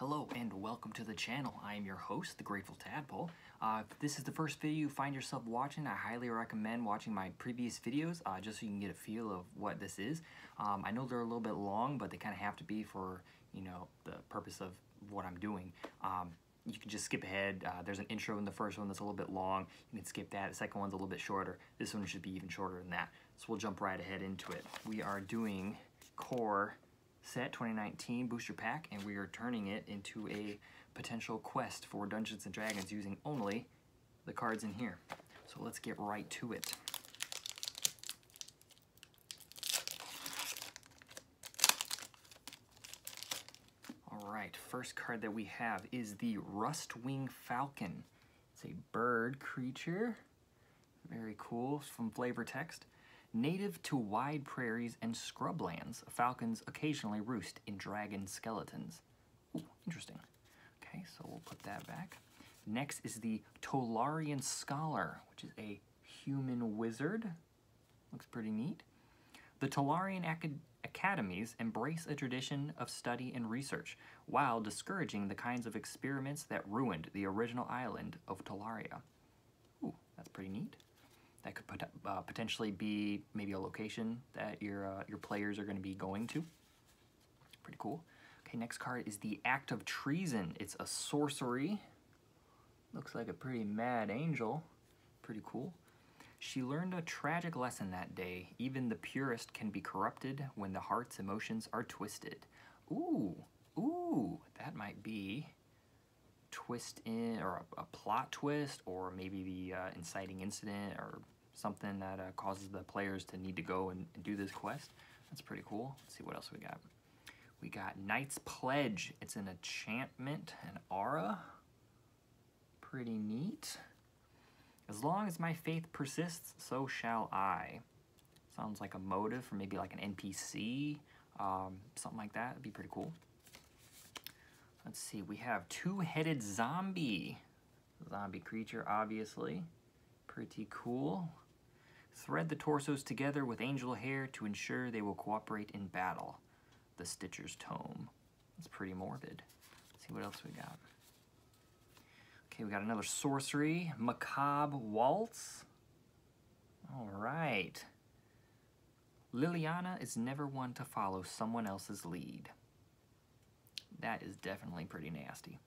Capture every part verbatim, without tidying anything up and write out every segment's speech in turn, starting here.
Hello and welcome to the channel. I am your host, The Grateful Tadpole. Uh, if this is the first video you find yourself watching, I highly recommend watching my previous videos uh, just so you can get a feel of what this is. Um, I know they're a little bit long, but they kind of have to be for, you know, the purpose of what I'm doing. Um, you can just skip ahead. Uh, there's an intro in the first one that's a little bit long. You can skip that. The second one's a little bit shorter. This one should be even shorter than that. So we'll jump right ahead into it. We are doing Core Set twenty nineteen booster pack, and we are turning it into a potential quest for Dungeons and Dragons using only the cards in here. So let's get right to it. All right, first card that we have is the Rustwing Falcon. It's a bird creature. Very cool, from flavor text. Native to wide prairies and scrublands, falcons occasionally roost in dragon skeletons. Ooh, interesting. Okay, so we'll put that back. Next is the Tolarian Scholar, which is a human wizard. Looks pretty neat. The Tolarian Acad- Academies embrace a tradition of study and research, while discouraging the kinds of experiments that ruined the original island of Tolaria. Ooh, that's pretty neat. That could put, uh, potentially be maybe a location that your uh, your players are going to be going to. Pretty cool. Okay, next card is the Act of Treason. It's a sorcery. Looks like a pretty mad angel. Pretty cool. She learned a tragic lesson that day. Even the purest can be corrupted when the heart's emotions are twisted. Ooh, ooh, that might be twist in, or a, a plot twist, or maybe the uh, inciting incident or something that uh, causes the players to need to go and, and do this quest. That's pretty cool. Let's see what else we got. We got Knight's Pledge. It's an enchantment, an aura. Pretty neat. As long as my faith persists, so shall I. Sounds like a motive for maybe like an N P C, um, something like that. It'd be pretty cool. Let's see, we have Two-Headed Zombie. Zombie creature, obviously. Pretty cool. Thread the torsos together with angel hair to ensure they will cooperate in battle. The Stitcher's Tome. That's pretty morbid. Let's see what else we got. Okay, we got another sorcery. Macabre Waltz. All right. Liliana is never one to follow someone else's lead. That is definitely pretty nasty.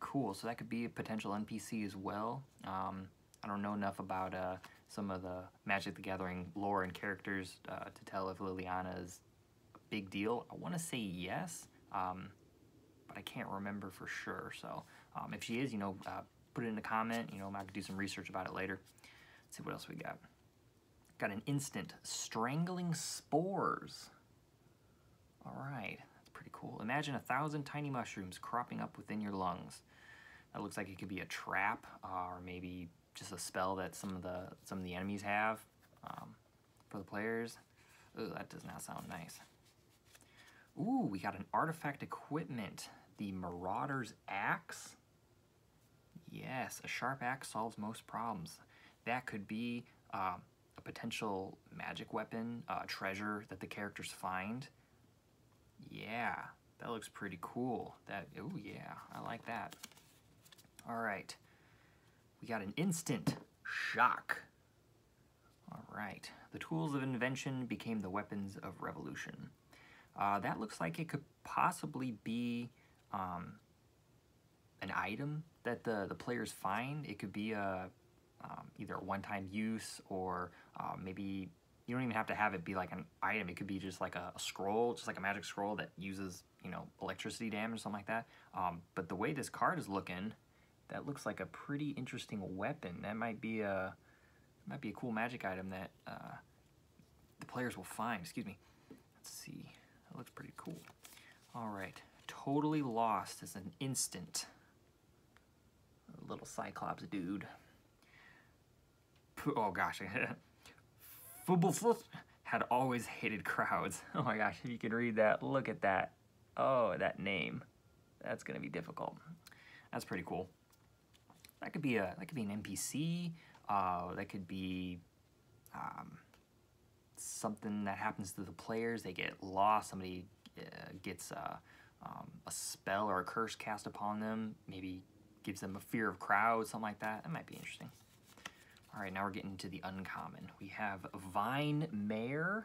Cool, so that could be a potential N P C as well. Um, I don't know enough about uh, some of the Magic: The Gathering lore and characters uh, to tell if Liliana is a big deal. I want to say yes, um, but I can't remember for sure. So um, if she is, you know, uh, put it in a comment. You know, I could do some research about it later. Let's see what else we got. Got an instant, Strangling Spores. All right. Cool. Imagine a thousand tiny mushrooms cropping up within your lungs. That looks like it could be a trap, uh, or maybe just a spell that some of the some of the enemies have um, for the players. Ooh, that does not sound nice. Ooh, we got an artifact equipment, the Marauder's Axe. Yes, a sharp axe solves most problems. That could be uh, a potential magic weapon, uh, treasure that the characters find. Yeah, that looks pretty cool. That, oh yeah, I like that. All right, we got an instant shock. All right, the tools of invention became the weapons of revolution. Uh, that looks like it could possibly be um, an item that the, the players find. It could be a, um, either a one-time use, or uh, maybe you don't even have to have it be like an item. It could be just like a, a scroll, just like a magic scroll that uses, you know, electricity damage or something like that. Um, but the way this card is looking, that looks like a pretty interesting weapon. That might be a, might be a cool magic item that uh, the players will find. Excuse me. Let's see. That looks pretty cool. All right. Totally Lost is an instant. A little Cyclops dude. Oh gosh. Fuble Flu had always hated crowds. Oh my gosh, if you could read that, look at that. Oh, that name. That's gonna be difficult. That's pretty cool. That could be a that could be an N P C. Uh, that could be um, something that happens to the players. They get lost. Somebody uh, gets uh, um, a spell or a curse cast upon them, maybe gives them a fear of crowds, something like that. That might be interesting. All right, now we're getting to the uncommon. We have Vine Mare.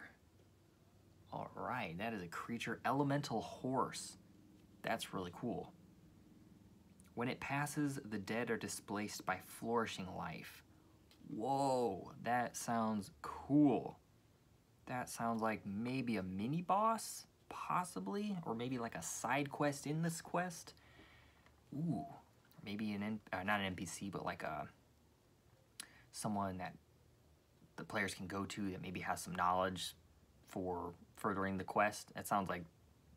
All right, that is a creature elemental horse. That's really cool. When it passes, the dead are displaced by flourishing life. Whoa, that sounds cool. That sounds like maybe a mini boss, possibly, or maybe like a side quest in this quest. Ooh, maybe an N uh, not an N P C, but like a someone that the players can go to that maybe has some knowledge for furthering the quest. That sounds like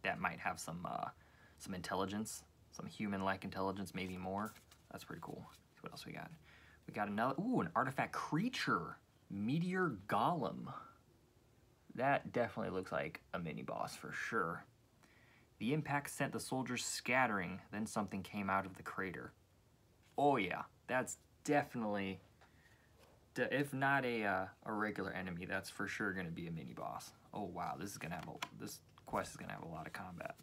that might have some uh, some intelligence, some human-like intelligence, maybe more. That's pretty cool. See what else we got? We got another. Ooh, an artifact creature, Meteor Golem. That definitely looks like a mini-boss for sure. The impact sent the soldiers scattering, then something came out of the crater. Oh yeah, that's definitely, if not a, uh, a regular enemy, that's for sure gonna be a mini-boss. Oh wow, this is gonna have a, this quest is gonna have a lot of combat.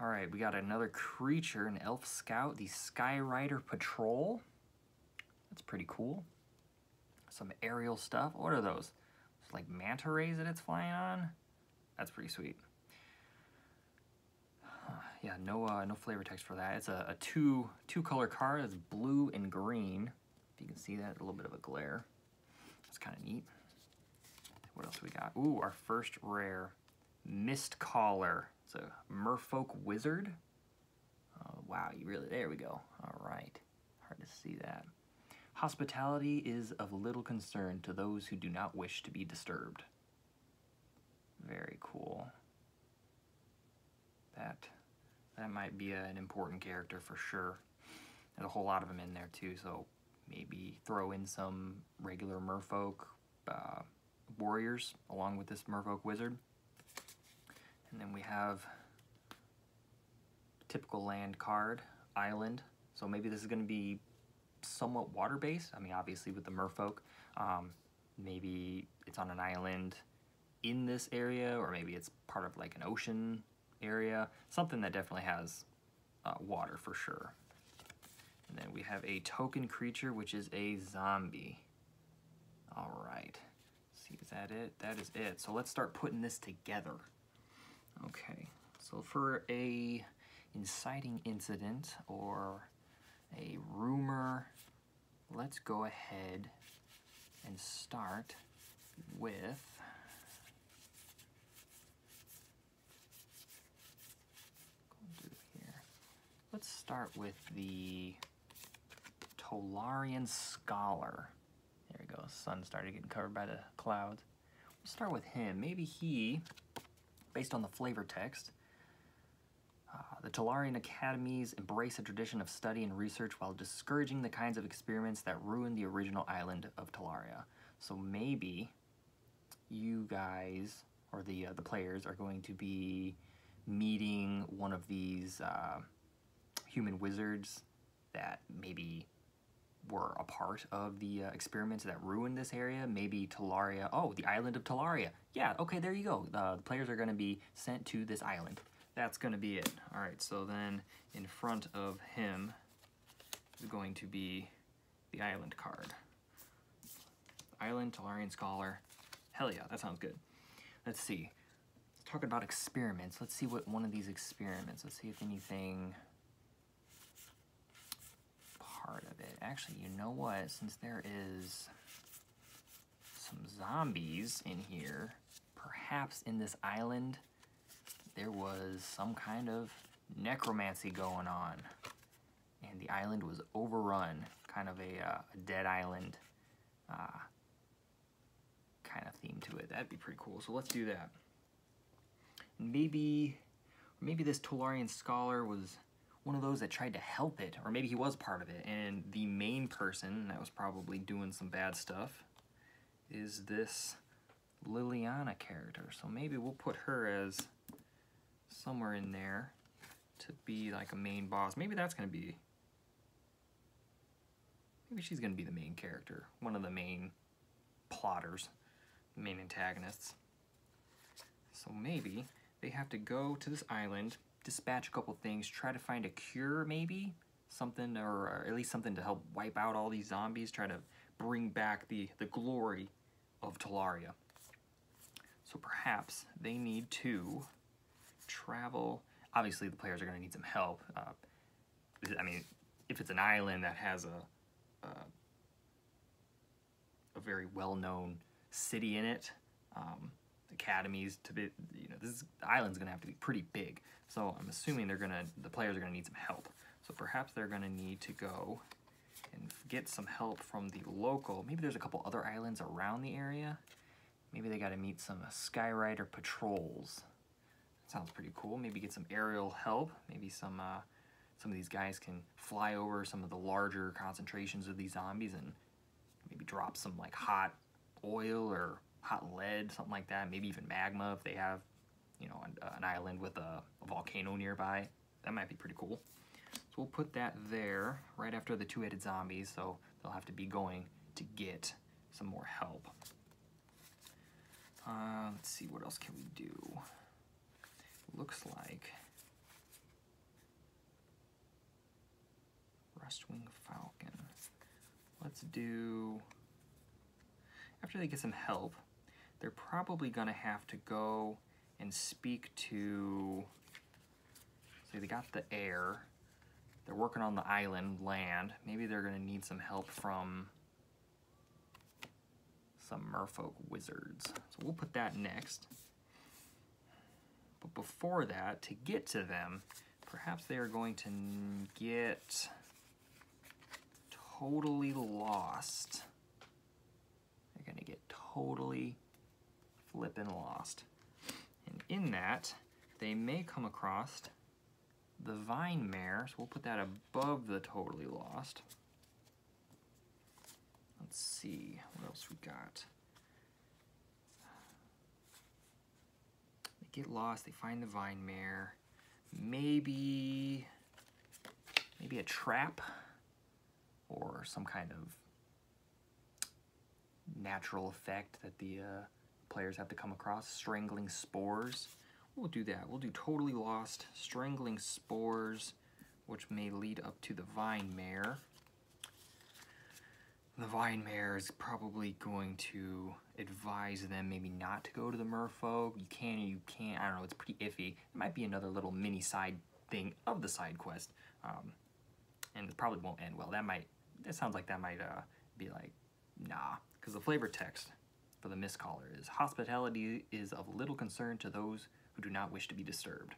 All right, we got another creature, an elf scout, the Skyrider Patrol. That's pretty cool. Some aerial stuff, what are those? Like manta rays that it's flying on. That's pretty sweet. Huh, yeah, no uh, no flavor text for that. It's a, a two two color card. It's blue and green. If you can see that, a little bit of a glare. That's kind of neat. What else we got? Ooh, our first rare, Mist Caller. It's a merfolk wizard. Oh wow, you really, there we go. All right, hard to see that. Hospitality is of little concern to those who do not wish to be disturbed. Very cool. That that might be an important character for sure. There's a whole lot of them in there too, so maybe throw in some regular merfolk uh, warriors along with this merfolk wizard. And then we have typical land card, island. So maybe this is going to be somewhat water-based. I mean, obviously with the merfolk, um, maybe it's on an island in this area, or maybe it's part of like an ocean area, something that definitely has uh, water for sure. And then we have a token creature, which is a zombie. All right, see, is that it? That is it. So let's start putting this together. Okay, so for a inciting incident or a rumor, let's go ahead and start with here. Let's start with the Tolarian Scholar. There we go, the sun started getting covered by the clouds. We'll start with him. Maybe he, based on the flavor text, Uh, the Tolarian academies embrace a tradition of study and research while discouraging the kinds of experiments that ruin the original island of Tolaria. So maybe you guys, or the uh, the players, are going to be meeting one of these uh, human wizards that maybe were a part of the uh, experiments that ruined this area. Maybe Tolaria, oh, the island of Tolaria. Yeah, okay, there you go. Uh, the players are going to be sent to this island. That's going to be it. All right, so then in front of him is going to be the island card. Island, Tolarian Scholar. Hell yeah, that sounds good. Let's see. Let's talk about experiments. Let's see what one of these experiments, let's see if anything part of it. Actually, you know what? Since there is some zombies in here, perhaps in this island, there was some kind of necromancy going on, and the island was overrun, kind of a, uh, a dead island uh, kind of theme to it. That'd be pretty cool, so let's do that. Maybe, maybe this Tolarian Scholar was one of those that tried to help it, or maybe he was part of it, and the main person that was probably doing some bad stuff is this Liliana character, so maybe we'll put her as somewhere in there to be like a main boss. Maybe that's gonna be, maybe she's gonna be the main character, one of the main plotters, main antagonists. So maybe they have to go to this island dispatch a couple things, try to find a cure maybe, something, or, or at least something to help wipe out all these zombies, try to bring back the, the glory of Tolaria. So perhaps they need to travel. Obviously the players are going to need some help. Uh, I mean, if it's an island that has a, a, a very well-known city in it, um, academies to be, you know, this island's gonna have to be pretty big. So I'm assuming they're gonna, the players are gonna need some help. So perhaps they're gonna need to go and get some help from the local, maybe there's a couple other islands around the area. Maybe they gotta meet some Skyrider patrols. That sounds pretty cool. Maybe get some aerial help. Maybe some, uh, some of these guys can fly over some of the larger concentrations of these zombies and maybe drop some like hot oil or hot lead, something like that, maybe even magma if they have, you know, an, an island with a, a volcano nearby. That might be pretty cool. So we'll put that there right after the two-headed zombies, so they'll have to be going to get some more help. Uh, let's see, what else can we do? Looks like Rustwing Falcon. Let's do, after they get some help, they're probably gonna have to go and speak to, so they got the air, they're working on the island, land, maybe they're gonna need some help from some merfolk wizards. So we'll put that next. But before that, to get to them, perhaps they are going to get totally lost. They're gonna get totally flippin' lost. And in that, they may come across the Vine Mare, so we'll put that above the totally lost. Let's see, what else we got? They get lost, they find the Vine Mare. Maybe, maybe a trap or some kind of natural effect that the uh, players have to come across. Strangling Spores. We'll do that. We'll do Totally Lost, Strangling Spores, which may lead up to the Vine Mare. The Vine Mare is probably going to advise them maybe not to go to the merfolk. You can, you can't. I don't know. It's pretty iffy. It might be another little mini side thing of the side quest. Um, and it probably won't end well. That might, that sounds like that might uh, be like, nah. Because the flavor text for the Mist Caller is, hospitality is of little concern to those who do not wish to be disturbed.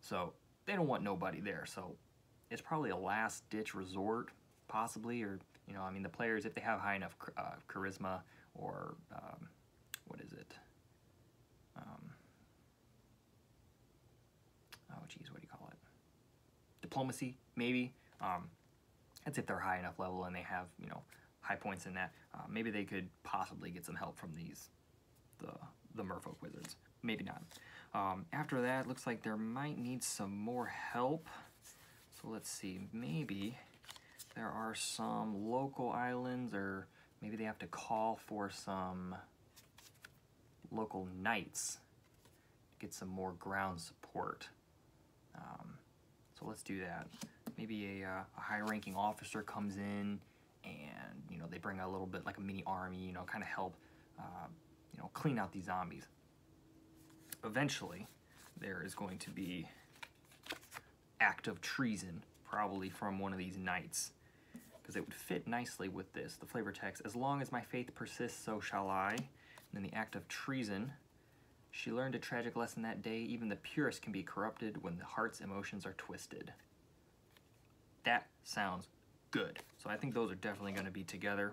So they don't want nobody there. So it's probably a last ditch resort, possibly, or, you know, I mean, the players, if they have high enough uh, charisma or, um, what is it? Um, oh, geez, what do you call it? Diplomacy, maybe. Um, that's if they're high enough level and they have, you know, high points in that. Uh, maybe they could possibly get some help from these, the, the merfolk wizards. Maybe not. Um, after that, looks like there might need some more help. So let's see, maybe there are some local islands, or maybe they have to call for some local knights to get some more ground support. Um, so let's do that. Maybe a, uh, a high-ranking officer comes in, and, you know, they bring a little bit like a mini army, you know, kind of help, uh, you know, clean out these zombies. Eventually, there is going to be Act of Treason, probably from one of these knights, because it would fit nicely with this. The flavor text, as long as my faith persists, so shall I. And then the Act of Treason, she learned a tragic lesson that day. Even the purest can be corrupted when the heart's emotions are twisted. That sounds good. So I think those are definitely going to be together.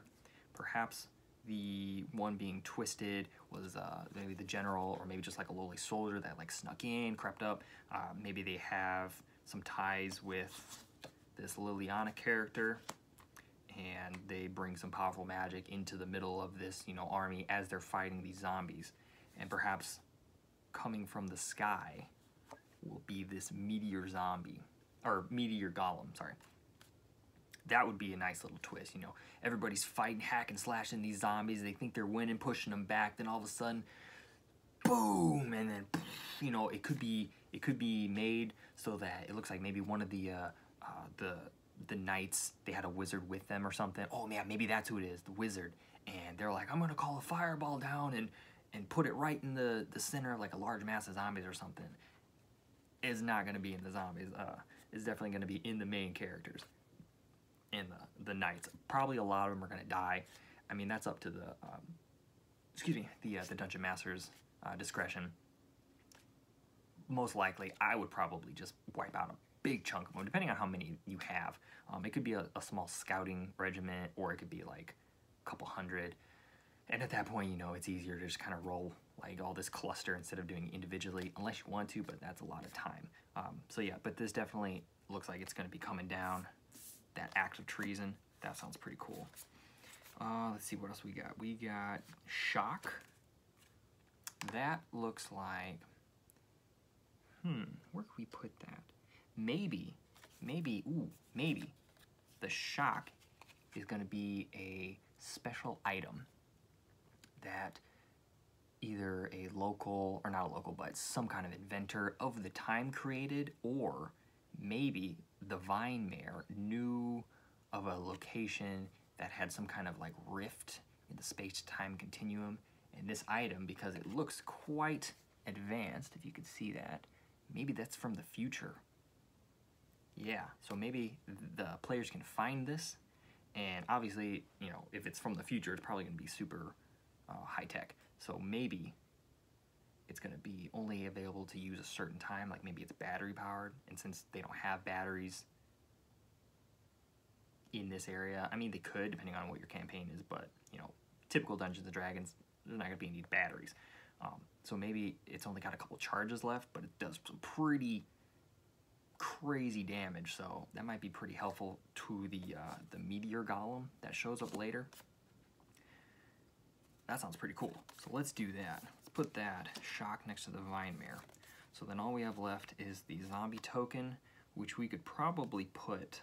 Perhaps the one being twisted was uh, maybe the general, or maybe just like a lowly soldier that like snuck in, crept up. Uh, maybe they have some ties with this Liliana character, and they bring some powerful magic into the middle of this, you know, army as they're fighting these zombies. And perhaps coming from the sky will be this meteor zombie, or meteor golem, sorry. That would be a nice little twist, you know. Everybody's fighting, hacking, slashing these zombies. They think they're winning, pushing them back. Then all of a sudden, boom, and then, you know, it could be it could be made so that it looks like maybe one of the uh, uh, the the knights, they had a wizard with them or something. Oh man, maybe that's who it is, the wizard. And they're like, I'm gonna call a fireball down and and put it right in the the center of like a large mass of zombies or something. It's not gonna be in the zombies. Uh, it's definitely gonna be in the main characters, in the the knights. Probably a lot of them are gonna die. I mean, that's up to the um, excuse me, the uh, the dungeon master's uh, discretion. Most likely, I would probably just wipe out a big chunk of them, depending on how many you have. Um, it could be a, a small scouting regiment, or it could be like a couple hundred. And at that point, you know, it's easier to just kind of roll like all this cluster instead of doing it individually, unless you want to, but that's a lot of time. Um, so yeah, but this definitely looks like it's going to be coming down. That Act of Treason, that sounds pretty cool. Uh, let's see what else we got. We got Shock. That looks like... Hmm, where can we put that? Maybe, maybe, ooh, maybe the Shock is going to be a special item that either a local, or not a local, but some kind of inventor of the time created, or maybe the Vine Mare knew of a location that had some kind of like rift in the space-time continuum. And this item, because it looks quite advanced, if you could see that, maybe that's from the future. Yeah, so maybe the players can find this, and obviously, you know, if it's from the future, it's probably going to be super uh, high-tech. So maybe it's going to be only available to use a certain time, like maybe it's battery-powered, and since they don't have batteries in this area, I mean, they could, depending on what your campaign is, but, you know, typical Dungeons and Dragons, there's not going to be any batteries. Um, so maybe it's only got a couple charges left, but it does some pretty crazy damage, so that might be pretty helpful to the uh, the Meteor Golem that shows up later. That sounds pretty cool. So let's do that. Let's put that Shock next to the Vine Mare. So then all we have left is the Zombie Token, which we could probably put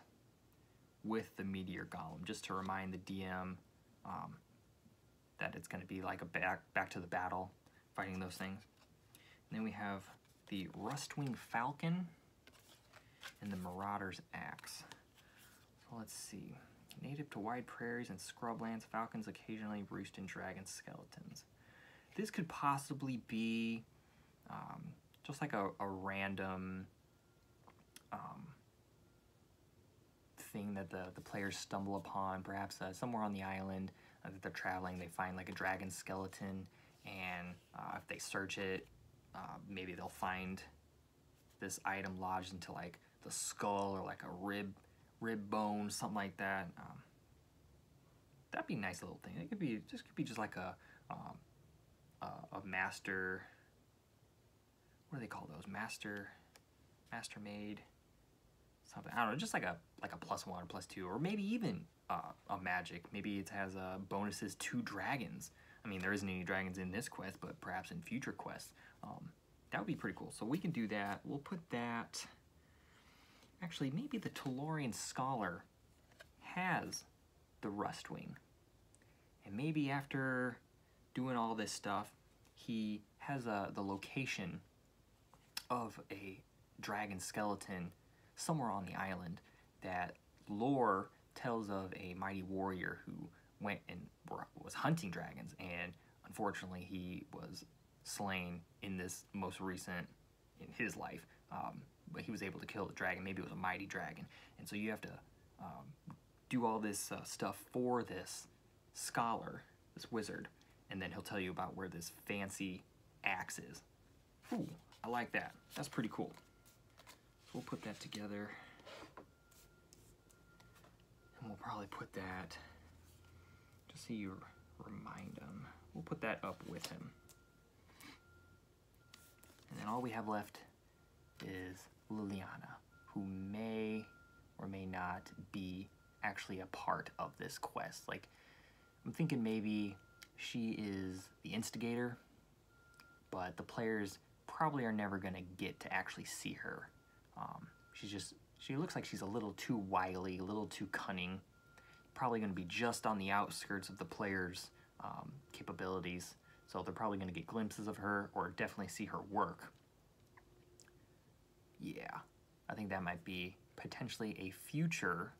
with the Meteor Golem, just to remind the D M um, that it's going to be like a back, back to the battle, fighting those things. And then we have the Rustwing Falcon and the Marauder's Axe. So let's see. Native to wide prairies and scrublands, falcons occasionally roost in dragon skeletons. This could possibly be um, just like a, a random um, thing that the, the players stumble upon, perhaps uh, somewhere on the island uh, that they're traveling. They find like a dragon skeleton, and uh, if they search it, uh, maybe they'll find this item lodged into like the skull or like a rib rib bone, something like that. Um, that'd be a nice little thing. It could be just could be just like a um, uh, a master. What do they call those? Master, master made, something. I don't know. Just like a like a plus one or plus two, or maybe even uh, a magic. Maybe it has uh, bonuses to dragons. I mean, there isn't any dragons in this quest, but perhaps in future quests. Um, That would be pretty cool. So we can do that. We'll put that... Actually, maybe the Tolarian Scholar has the Rustwing. And maybe after doing all this stuff, he has uh, the location of a dragon skeleton somewhere on the island that lore tells of a mighty warrior who went and was hunting dragons. And unfortunately, he was... slain in this most recent in his life, um, but he was able to kill the dragon. Maybe it was a mighty dragon, and so you have to um, do all this uh, stuff for this scholar, this wizard, and then he'll tell you about where this fancy axe is. Ooh, I like that. That's pretty cool. So we'll put that together, and we'll probably put that just so you remind him. We'll put that up with him. And then all we have left is Liliana, who may or may not be actually a part of this quest. Like, I'm thinking maybe she is the instigator, but the players probably are never going to get to actually see her. Um, she's just, she looks like she's a little too wily, a little too cunning, probably going to be just on the outskirts of the players' um, capabilities. so they're probably going to get glimpses of her or definitely see her work. Yeah, I think that might be potentially a future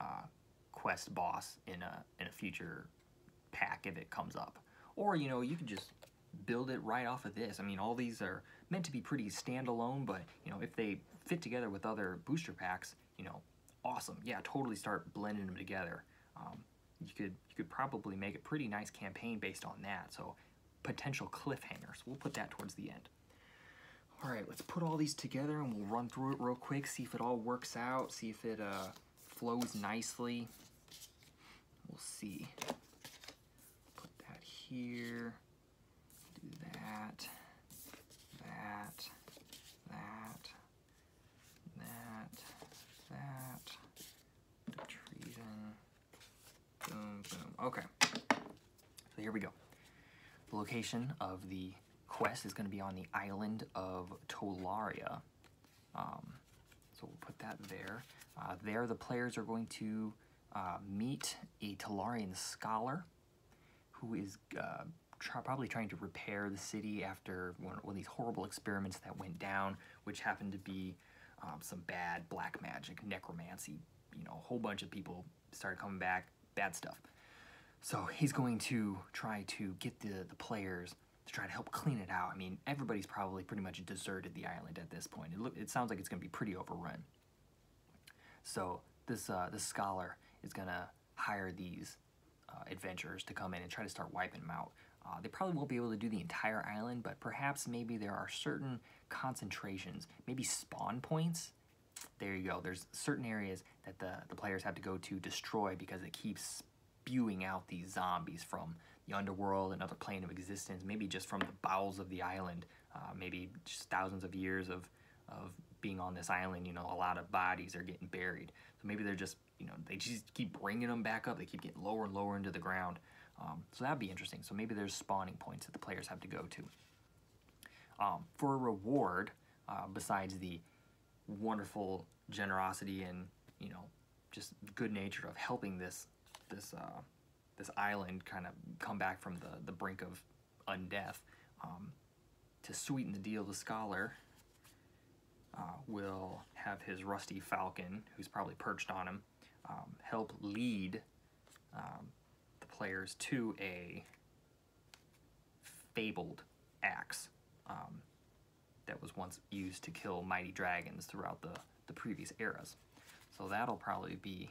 uh, quest boss in a, in a future pack if it comes up. Or, you know, you can just build it right off of this. I mean, all these are meant to be pretty standalone, but, you know, if they fit together with other booster packs, you know, awesome. Yeah, totally start blending them together. Um, you could you could probably make a pretty nice campaign based on that. So potential cliffhangers. We'll put that towards the end. All right, let's put all these together and we'll run through it real quick, see if it all works out, see if it uh, flows nicely. We'll see. Put that here. Do that. That. That. That. That. Treason. Boom, boom. Okay. So here we go. The location of the quest is going to be on the island of Tolaria. Um, so we'll put that there. Uh, there the players are going to uh, meet a Tolarian Scholar who is uh, try, probably trying to repair the city after one, one of these horrible experiments that went down, which happened to be um, some bad black magic, necromancy. You know, a whole bunch of people started coming back, bad stuff. So he's going to try to get the, the players to try to help clean it out. I mean, everybody's probably pretty much deserted the island at this point. It, look, it sounds like it's going to be pretty overrun. So this, uh, this scholar is going to hire these uh, adventurers to come in and try to start wiping them out. Uh, they probably won't be able to do the entire island, but perhaps maybe there are certain concentrations, maybe spawn points. There you go. There's certain areas that the, the players have to go to destroy because it keeps spewing out these zombies from the underworld, another plane of existence, maybe just from the bowels of the island, uh, maybe just thousands of years of, of being on this island, you know, a lot of bodies are getting buried. So maybe they're just, you know, they just keep bringing them back up. They keep getting lower and lower into the ground. Um, so that'd be interesting. So maybe there's spawning points that the players have to go to. Um, for a reward, uh, besides the wonderful generosity and, you know, just good nature of helping this, this, uh, this island kind of come back from the, the brink of undeath. Um, to sweeten the deal, the scholar uh, will have his rusty falcon, who's probably perched on him, um, help lead um, the players to a fabled axe um, that was once used to kill mighty dragons throughout the, the previous eras. So that'll probably be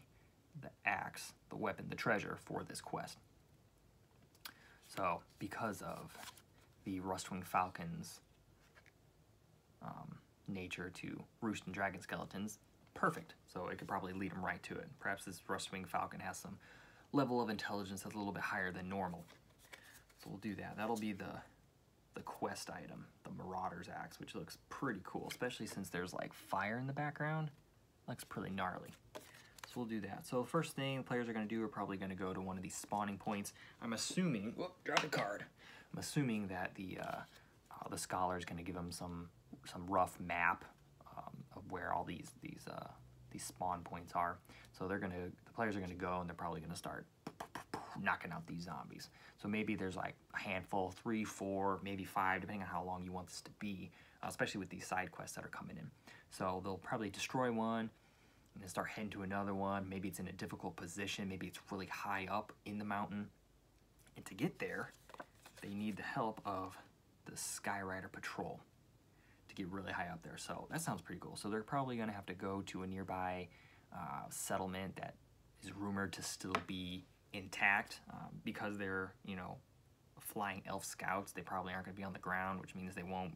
the axe, the weapon, the treasure for this quest. So because of the Rustwing Falcon's um, nature to roost in dragon skeletons, perfect. So it could probably lead them right to it. Perhaps this Rustwing Falcon has some level of intelligence that's a little bit higher than normal. So we'll do that. That'll be the, the quest item, the Marauder's Axe, which looks pretty cool, especially since there's like fire in the background. Looks pretty gnarly. So we'll do that. So the first thing the players are going to do are probably going to go to one of these spawning points. I'm assuming, whoop, drop a card. I'm assuming that the uh, uh, the scholar is going to give them some some rough map um, of where all these these uh, these spawn points are. So they're going to the players are going to go and they're probably going to start knocking out these zombies. So maybe there's like a handful, three, four, maybe five, depending on how long you want this to be, uh, especially with these side quests that are coming in. So they'll probably destroy one and then start heading to another one. Maybe it's in a difficult position. Maybe it's really high up in the mountain. And to get there, they need the help of the Skyrider Patrol to get really high up there. So that sounds pretty cool. So they're probably going to have to go to a nearby uh, settlement that is rumored to still be intact. Um, because they're, you know, flying elf scouts, they probably aren't going to be on the ground, which means they won't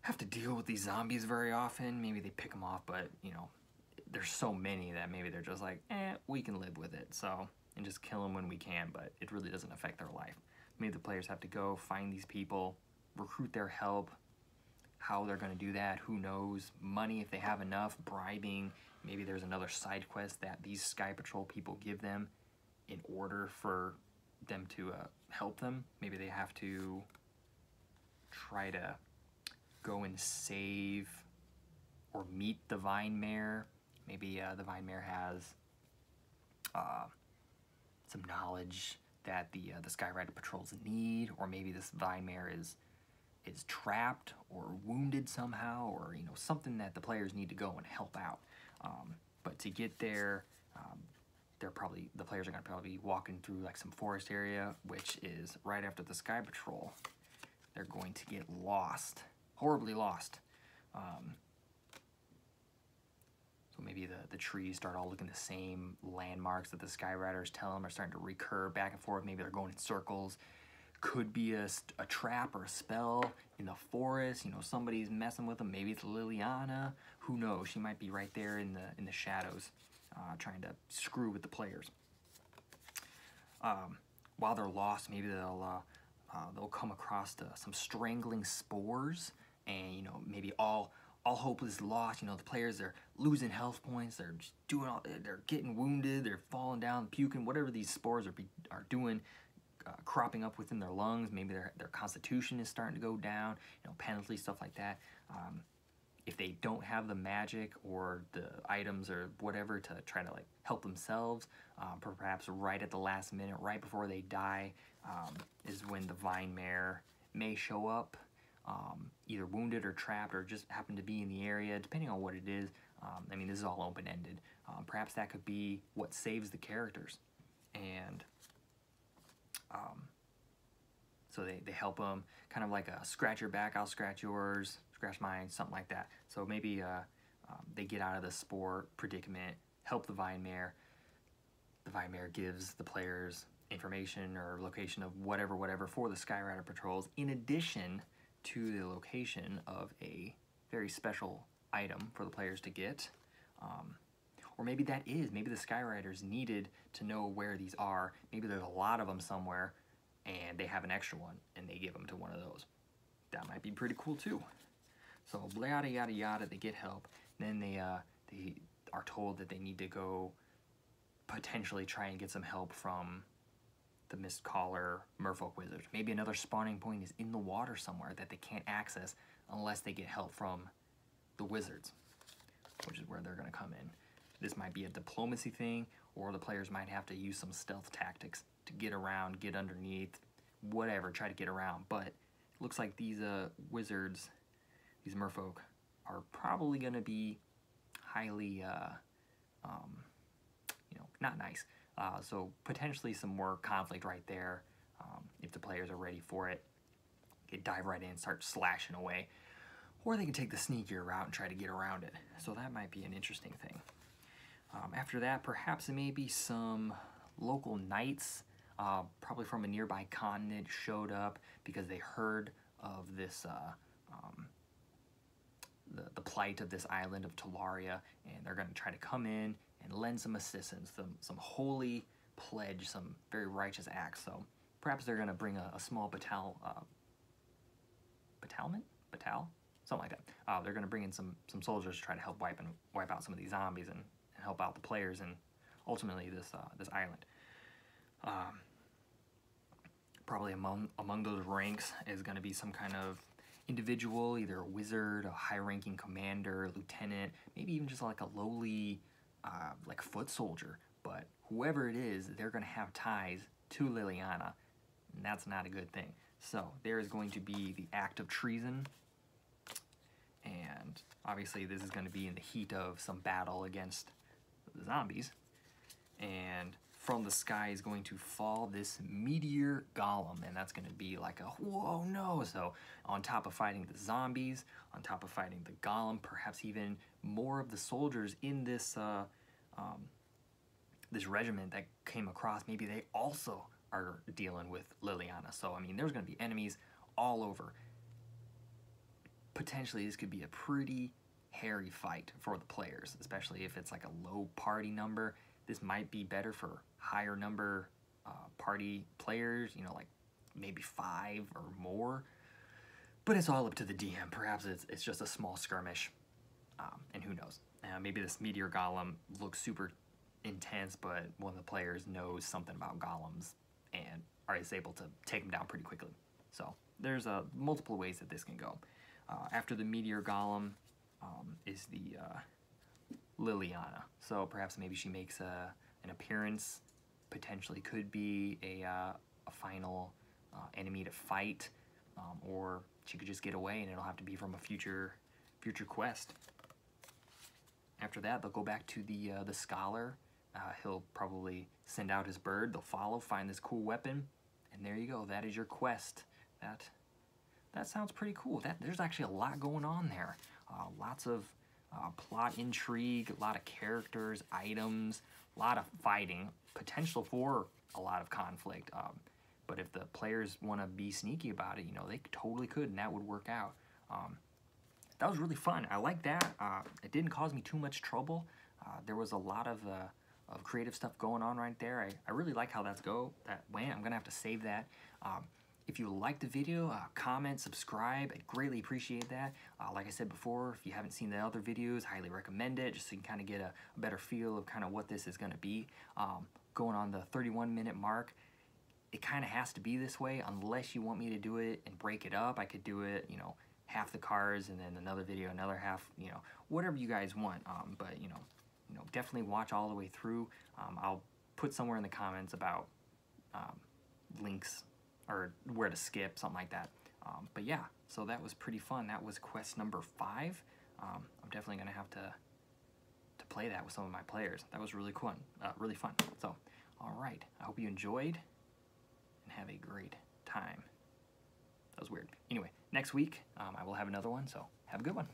have to deal with these zombies very often. Maybe they pick them off, but, you know, there's so many that maybe they're just like, eh, we can live with it, so, and just kill them when we can, but it really doesn't affect their life. Maybe the players have to go find these people, recruit their help. How they're going to do that, who knows? Money, if they have enough, bribing. Maybe there's another side quest that these Sky Patrol people give them in order for them to uh, help them. Maybe they have to try to go and save or meet the Vine Mare. Maybe uh, the Vine Mare has uh, some knowledge that the uh, the Skyrider Patrol's in need, or maybe this Vine Mare is is trapped or wounded somehow, or you know something that the players need to go and help out. Um, but to get there, um, they're probably the players are going to probably be walking through like some forest area, which is right after the Sky Patrol. They're going to get lost, horribly lost. Um, so maybe the, the trees start all looking the same, landmarks that the Sky Riders tell them are starting to recur back and forth. Maybe they're going in circles. Could be a, a trap or a spell in the forest. You know, somebody's messing with them. Maybe it's Liliana. Who knows? She might be right there in the in the shadows, uh, trying to screw with the players. Um, while they're lost, maybe they'll uh, uh, they'll come across the, some strangling spores, and you know, maybe all all hope is lost. You know, the players are losing health points. They're just doing all. They're getting wounded. They're falling down, puking. Whatever these spores are be, are doing. Uh, cropping up within their lungs, maybe their, their constitution is starting to go down, you know, penalty, stuff like that. Um, if they don't have the magic or the items or whatever to try to like help themselves, uh, perhaps right at the last minute, right before they die, um, is when the Vine Mare may show up, um, either wounded or trapped or just happen to be in the area, depending on what it is. Um, I mean, this is all open-ended. Um, perhaps that could be what saves the characters. And Um, so they, they help them, kind of like a scratch your back, I'll scratch yours, scratch mine, something like that. So maybe uh, um, they get out of the spore predicament, help the Vine Mare. The Vine Mare gives the players information or location of whatever, whatever for the Skyrider Patrols, in addition to the location of a very special item for the players to get. Um, Or maybe that is, maybe the Skyriders needed to know where these are. Maybe there's a lot of them somewhere, and they have an extra one, and they give them to one of those. That might be pretty cool too. So yada yada yada, they get help. Then they uh, they are told that they need to go potentially try and get some help from the Mist Caller Merfolk Wizard. Maybe another spawning point is in the water somewhere that they can't access unless they get help from the wizards, which is where they're going to come in. This might be a diplomacy thing, or the players might have to use some stealth tactics to get around, get underneath, whatever, try to get around. But it looks like these uh, wizards, these merfolk, are probably going to be highly, uh, um, you know, not nice. Uh, so potentially some more conflict right there, um, if the players are ready for it. They dive right in, start slashing away. Or they can take the sneakier route and try to get around it. So that might be an interesting thing. Um, after that, perhaps it may be some local knights, uh, probably from a nearby continent, showed up because they heard of this, uh, um, the, the plight of this island of Tolaria, and they're going to try to come in and lend some assistance, some, some holy pledge, some very righteous acts. So perhaps they're going to bring a, a small batal, uh, batalment? Batal? Something like that. Uh, they're going to bring in some, some soldiers to try to help wipe, and, wipe out some of these zombies and help out the players and ultimately this uh, this island. Um, probably among among those ranks is going to be some kind of individual, either a wizard, a high-ranking commander, lieutenant, maybe even just like a lowly uh, like foot soldier. But whoever it is, they're going to have ties to Liliana, and that's not a good thing. So there is going to be the Act of Treason. And obviously this is going to be in the heat of some battle against the zombies, and from the sky is going to fall this meteor golem, and that's going to be like a whoa no. So on top of fighting the zombies, on top of fighting the golem, perhaps even more of the soldiers in this uh, um, this regiment that came across, maybe they also are dealing with Liliana. So I mean, there's going to be enemies all over. Potentially this could be a pretty hairy fight for the players, especially if it's like a low party number. This might be better for higher number uh, party players, you know, like maybe five or more. But it's all up to the D M. Perhaps it's, it's just a small skirmish, um, and who knows. Uh, maybe this meteor golem looks super intense, but one of the players knows something about golems and are able to take them down pretty quickly. So there's uh, multiple ways that this can go. Uh, after the meteor golem um, is the uh, Liliana. So perhaps maybe she makes a, an appearance potentially could be a, uh, a final uh, enemy to fight, um, or she could just get away and it'll have to be from a future future quest. After that, they'll go back to the uh, the scholar. Uh, he'll probably send out his bird. They'll follow, find this cool weapon, and there you go. That is your quest. That that sounds pretty cool. That there's actually a lot going on there. Uh, lots of uh, plot intrigue, a lot of characters, items, a lot of fighting, potential for a lot of conflict. Um, but if the players want to be sneaky about it, you know, they totally could, and that would work out. Um, that was really fun. I like that. Uh, it didn't cause me too much trouble. Uh, there was a lot of uh, of creative stuff going on right there. I, I really like how that's go that went. I'm going to have to save that. Um, if you like the video, uh, comment, subscribe. I greatly appreciate that. Uh, like I said before, if you haven't seen the other videos, highly recommend it, just so you can kind of get a, a better feel of kind of what this is going to be. Um, going on the thirty-one minute mark, it kind of has to be this way unless you want me to do it and break it up. I could do it, you know, half the cards and then another video, another half, you know, whatever you guys want. Um, but, you know, you know, definitely watch all the way through. Um, I'll put somewhere in the comments about um, links or where to skip, something like that. Um, but yeah, so that was pretty fun. That was quest number five. Um, I'm definitely gonna have to to play that with some of my players. That was really cool, uh, really fun. So, all right, I hope you enjoyed and have a great time. That was weird. Anyway, next week um, I will have another one, so have a good one.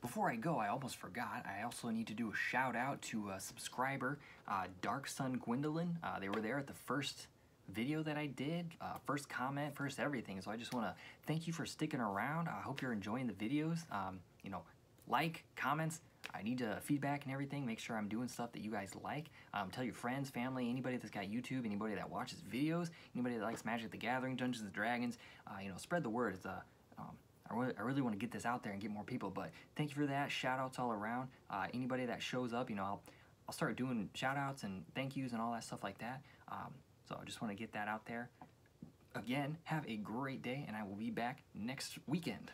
Before I go, I almost forgot, I also need to do a shout out to a subscriber, uh, Dark Sun Gwendolyn. Uh, they were there at the first video that I did, uh, first comment, first everything. So I just want to thank you for sticking around. I hope you're enjoying the videos. Um, you know, like, comments, I need uh, feedback and everything. Make sure I'm doing stuff that you guys like. Um, tell your friends, family, anybody that's got YouTube, anybody that watches videos, anybody that likes Magic: The Gathering, Dungeons and Dragons. Uh, you know, spread the word. It's a... Um, I really, I really want to get this out there and get more people, but thank you for that. Shout outs all around. Uh, anybody that shows up, you know, I'll, I'll start doing shout outs and thank yous and all that stuff like that. Um, so I just want to get that out there. Again, have a great day, and I will be back next weekend.